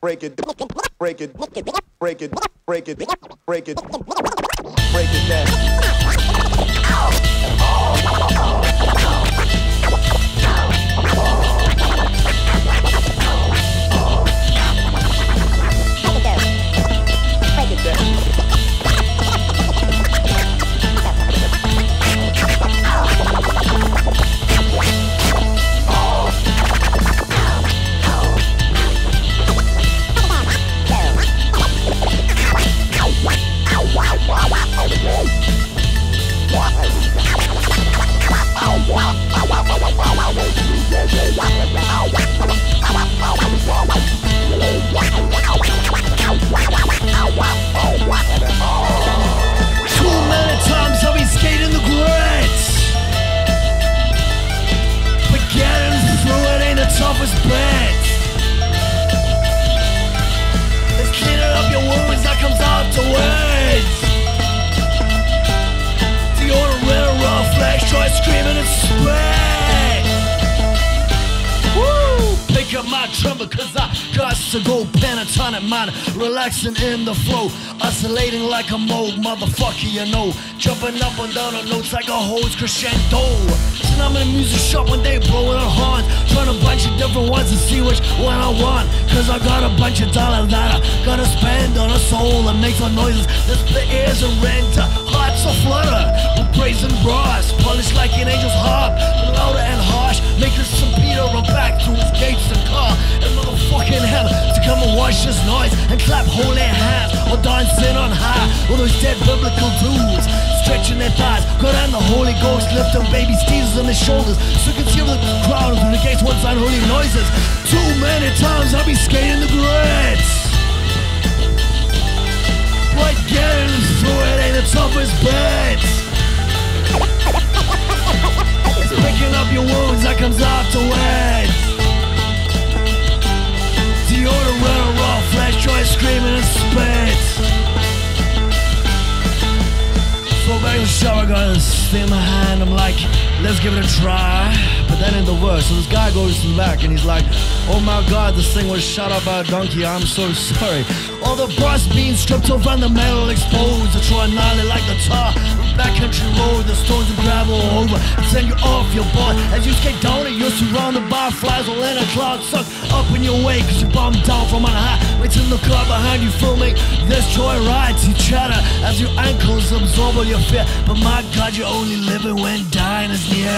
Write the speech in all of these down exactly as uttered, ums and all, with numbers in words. break it, break it, break it, break it, break it, break it down. Relaxing in the flow, oscillating like a mold, motherfucker, you know. Jumping up and down on notes like a hose crescendo. So now I'm in a music shop one day, blowing a horn, trying a bunch of different ones to see which one I want. Cause I got a bunch of dollars that I gotta spend on a soul that makes some noises that split ears and rent. Hearts are flutter with brazen brass, polished like an angel's harp, louder and harsh, making some Peter run back through his gates and car. And motherfucking hell, to come and watch this noise and clap holy hands or dancing on high. All those dead biblical dudes stretching their thighs, go down the Holy Ghost, lifting babies, teasers on their shoulders, so you can hear the crowd from the gates once unholy noises. Too many times I'll be skating the grits, but getting through it ain't the toughest bit. Picking up your wounds that comes afterwards. The order run a raw flash, joy screaming and spit. So back in the shower, I got a steam in my hand. I'm like, let's give it a try. But that ain't the worst. So this guy goes back and he's like, oh my god, this thing was shot up by a donkey, I'm so sorry. All the brass being stripped off and the metal exposed. I try and nail it like the tar. Backcountry road, the stones and gravel over and send you off your board. As you skate down it, you're surrounded by flies. All in a cloud sucked up in your way, cause you bombed down from on high. Waiting the car behind you, filming this joy rides. You chatter as your ankles absorb all your fear. But my god, you're only living when dying is near.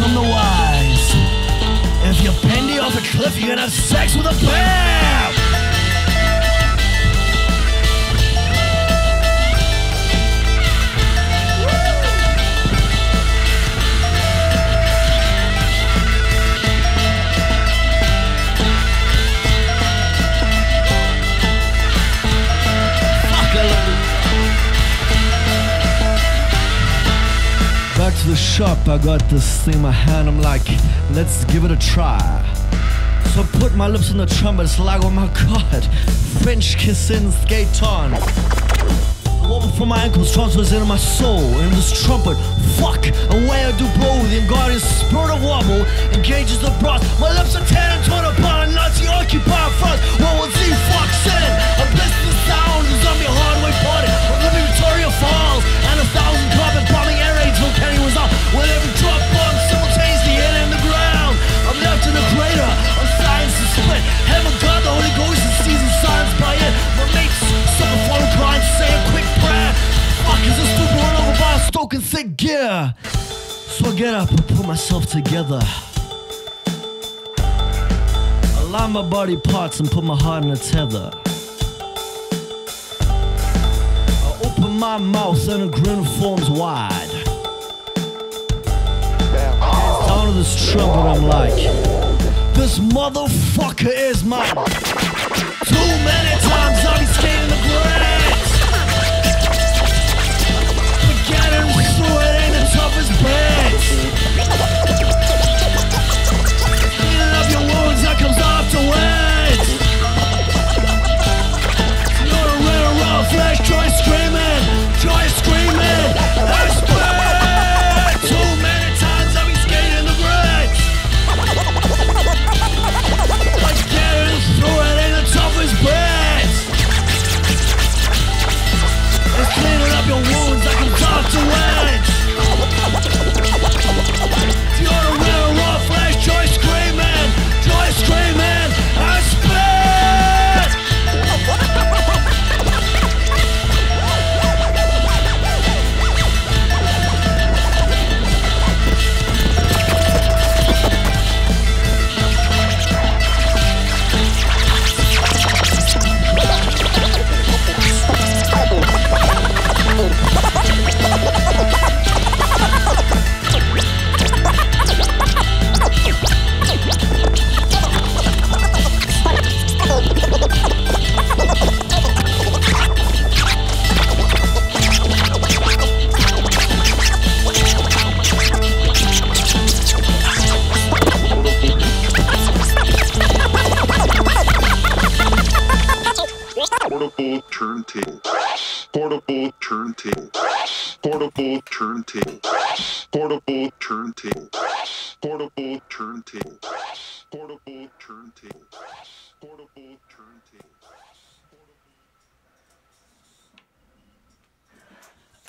From the wise, if you pendy off a cliff, you're gonna have sex with a bear. Back to the shop, I got this thing in my hand, I'm like, let's give it a try. So I put my lips on the trumpet, it's like, oh my god, French kissing, skate on. The woman from my ankles transfers into my soul, and this trumpet, fuck, away I do blow, the guardian spirit of wobble, engages the brass. My lips are tearing, torn apart, a Nazi occupied France, what was he fucks in? A bliss the sound, the zombie hardway party, from living Victoria Falls, and a thousand carpet bombing air raids. Kenny was out with every drop bomb simultaneously hit in the ground. I'm left in a crater of science is split. Heaven God, the Holy Ghost is seizing science by it. My mates suffer follow crying, say a quick prayer. Fuck, is this still blown over by a stoke and thick gear? So I get up and put myself together. I line my body parts and put my heart in a tether. I open my mouth and a grin forms wide. Out of this trumpet, I'm like, this motherfucker is mine. Too many times I'll be skating the grits, but getting through it ain't the toughest bits. Cleaning up your wounds, that comes afterwards. You're a red around flesh, joy screaming, joy screaming, I swear. Too many times I'll be portable turntable, portable turntable, portable turntable, portable turntable, portable turntable, portable turntable, portable turntable.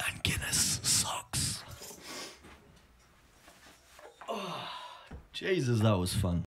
And Guinness sucks. Oh, Jesus, that was fun.